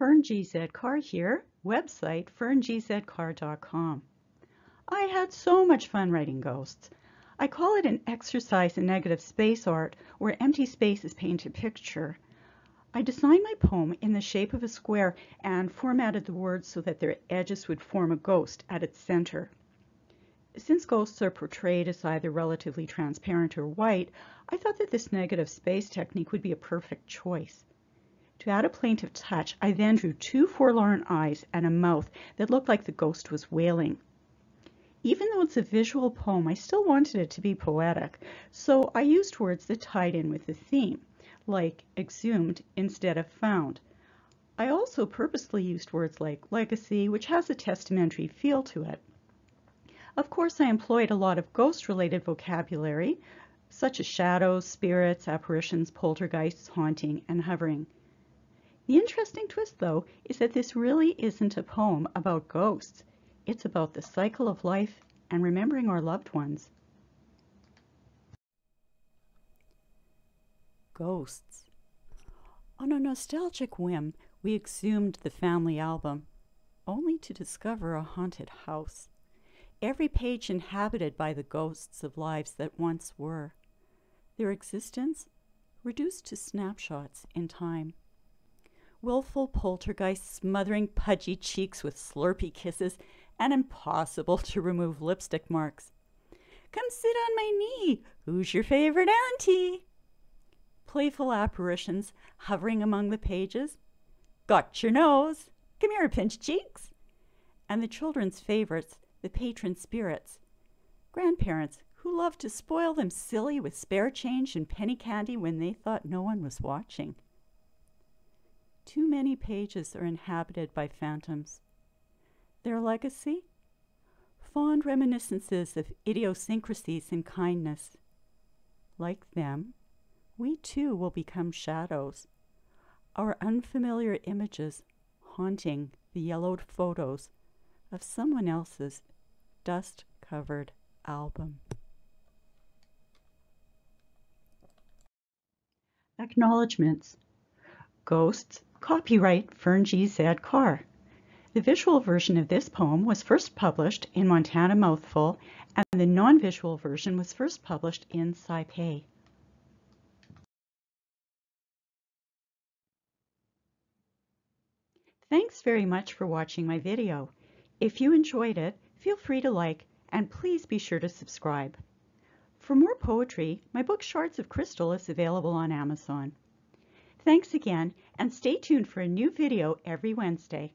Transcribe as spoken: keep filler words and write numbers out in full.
Fern G. Z. Carr here, website fern g z carr dot com. I had so much fun writing ghosts. I call it an exercise in negative space art where empty space is painted picture. I designed my poem in the shape of a square and formatted the words so that their edges would form a ghost at its center. Since ghosts are portrayed as either relatively transparent or white, I thought that this negative space technique would be a perfect choice. To add a plaintive touch, I then drew two forlorn eyes and a mouth that looked like the ghost was wailing. Even though it's a visual poem, I still wanted it to be poetic, so I used words that tied in with the theme, like exhumed instead of found. I also purposely used words like legacy, which has a testamentary feel to it. Of course, I employed a lot of ghost-related vocabulary, such as shadows, spirits, apparitions, poltergeists, haunting, and hovering. The interesting twist, though, is that this really isn't a poem about ghosts. It's about the cycle of life and remembering our loved ones. Ghosts. On a nostalgic whim, we exhumed the family album, only to discover a haunted house. Every page inhabited by the ghosts of lives that once were. Their existence reduced to snapshots in time. Willful poltergeists smothering pudgy cheeks with slurpy kisses and impossible to remove lipstick marks. Come sit on my knee, who's your favorite auntie? Playful apparitions hovering among the pages. Got your nose, come here, pinch cheeks. And the children's favorites, the patron spirits. Grandparents who loved to spoil them silly with spare change and penny candy when they thought no one was watching. Too many pages are inhabited by phantoms. Their legacy? Fond reminiscences of idiosyncrasies and kindness. Like them, we too will become shadows. Our unfamiliar images haunting the yellowed photos of someone else's dust-covered album. Acknowledgements. Ghosts. Copyright Fern G. Z. Carr. The visual version of this poem was first published in Montana Mouthful, and the non-visual version was first published in Sci-Pay. Thanks very much for watching my video. If you enjoyed it, feel free to like, and please be sure to subscribe. For more poetry, my book Shards of Crystal is available on Amazon. Thanks again, and stay tuned for a new video every Wednesday.